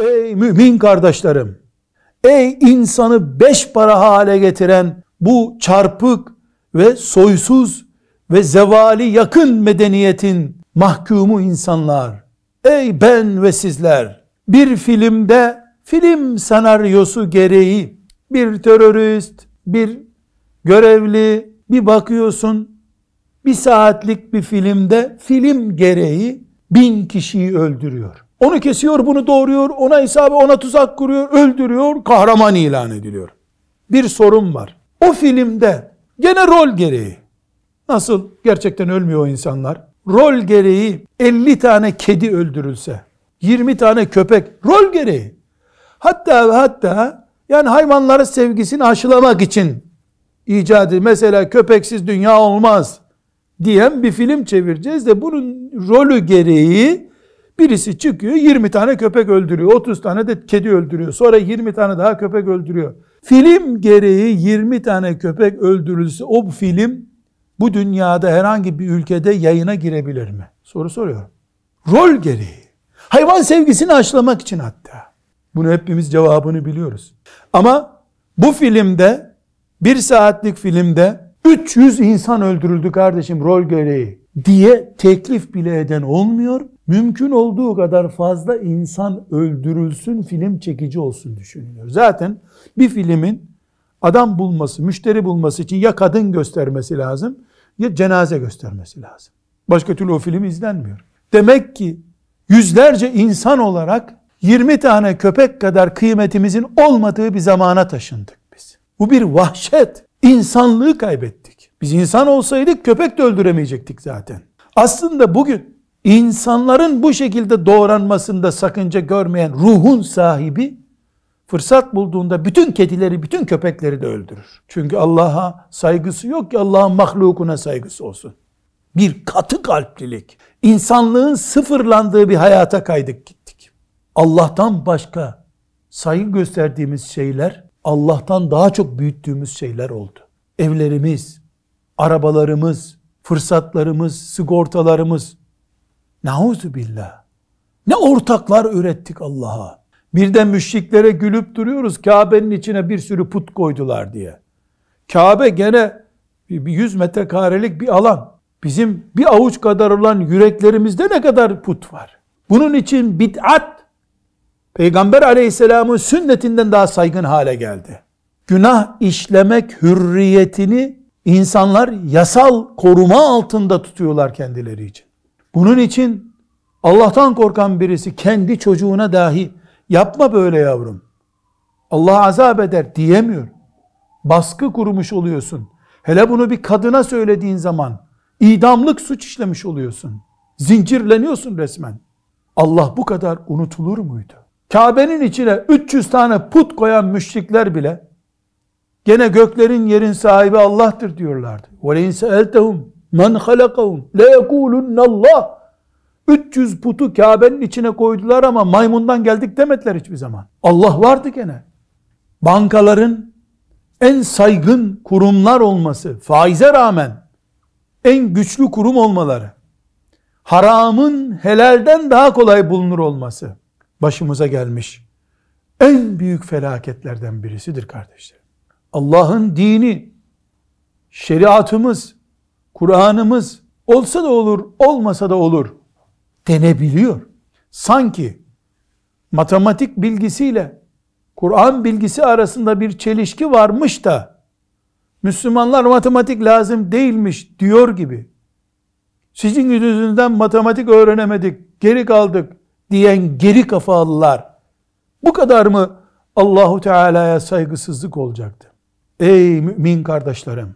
Ey mümin kardeşlerim, ey insanı beş para hale getiren bu çarpık ve soysuz ve zevali yakın medeniyetin mahkumu insanlar, ey ben ve sizler, bir filmde film senaryosu gereği bir terörist, bir görevli, bir bakıyorsun bir saatlik bir filmde film gereği 1000 kişiyi öldürüyor. Onu kesiyor, bunu doğuruyor, ona hesabı, ona tuzak kuruyor, öldürüyor, kahraman ilan ediliyor. Bir sorun var. O filmde gene rol gereği, nasıl gerçekten ölmüyor o insanlar, rol gereği 50 tane kedi öldürülse, 20 tane köpek rol gereği, hatta yani hayvanların sevgisini aşılamak için icadı, mesela köpeksiz dünya olmaz diyen bir film çevireceğiz de bunun rolü gereği birisi çıkıyor 20 tane köpek öldürüyor, 30 tane de kedi öldürüyor, sonra 20 tane daha köpek öldürüyor. Film gereği 20 tane köpek öldürülse o film bu dünyada herhangi bir ülkede yayına girebilir mi? Soru soruyorum. Rol gereği. Hayvan sevgisini aşılamak için hatta. Bunu hepimiz cevabını biliyoruz. Ama bu filmde, bir saatlik filmde 300 insan öldürüldü kardeşim rol gereği diye teklif bile eden olmuyor. Mümkün olduğu kadar fazla insan öldürülsün, film çekici olsun düşünülüyor. Zaten bir filmin adam bulması, müşteri bulması için ya kadın göstermesi lazım ya cenaze göstermesi lazım. Başka türlü o film izlenmiyor. Demek ki yüzlerce insan olarak 20 tane köpek kadar kıymetimizin olmadığı bir zamana taşındık biz. Bu bir vahşet. İnsanlığı kaybettik. Biz insan olsaydık köpek de öldüremeyecektik zaten. Aslında bugün insanların bu şekilde doğranmasında sakınca görmeyen ruhun sahibi, fırsat bulduğunda bütün kedileri, bütün köpekleri de öldürür. Çünkü Allah'a saygısı yok ki Allah'ın mahlukuna saygısı olsun. Bir katı kalplilik, insanlığın sıfırlandığı bir hayata kaydık gittik. Allah'tan başka saygı gösterdiğimiz şeyler, Allah'tan daha çok büyüttüğümüz şeyler oldu. Evlerimiz, arabalarımız, fırsatlarımız, sigortalarımız. Nauzubillah. Ne ortaklar ürettik Allah'a. Bir de müşriklere gülüp duruyoruz. Kabe'nin içine bir sürü put koydular diye. Kabe gene 100 metrekarelik bir alan. Bizim bir avuç kadar olan yüreklerimizde ne kadar put var. Bunun için bid'at, Peygamber Aleyhisselam'ın sünnetinden daha saygın hale geldi. Günah işlemek hürriyetini insanlar yasal koruma altında tutuyorlar kendileri için. Bunun için Allah'tan korkan birisi kendi çocuğuna dahi yapma böyle yavrum, Allah azap eder diyemiyor. Baskı kurmuş oluyorsun. Hele bunu bir kadına söylediğin zaman idamlık suç işlemiş oluyorsun. Zincirleniyorsun resmen. Allah bu kadar unutulur muydu? Kabe'nin içine 300 tane put koyan müşrikler bile gene göklerin yerin sahibi Allah'tır diyorlardı. وَلَيْنْ سَأَلْتَهُمْ مَنْ خَلَقَهُمْ لَيَقُولُنَّ اللّٰهِ 300 putu Kabe'nin içine koydular ama maymundan geldik demediler hiçbir zaman. Allah vardı gene. Bankaların en saygın kurumlar olması, faize rağmen en güçlü kurum olmaları, haramın helalden daha kolay bulunur olması başımıza gelmiş en büyük felaketlerden birisidir kardeşlerim. Allah'ın dini, şeriatımız, Kur'an'ımız olsa da olur, olmasa da olur denebiliyor. Sanki matematik bilgisiyle Kur'an bilgisi arasında bir çelişki varmış da Müslümanlar matematik lazım değilmiş diyor gibi. Sizin yüzünüzden matematik öğrenemedik, geri kaldık diyen geri kafalılar. Bu kadar mı Allahu Teala'ya saygısızlık olacaktı? Ey mümin kardeşlerim!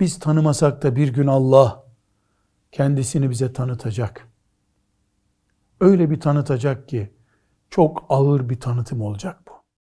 Biz tanımasak da bir gün Allah kendisini bize tanıtacak. Öyle bir tanıtacak ki çok ağır bir tanıtım olacak.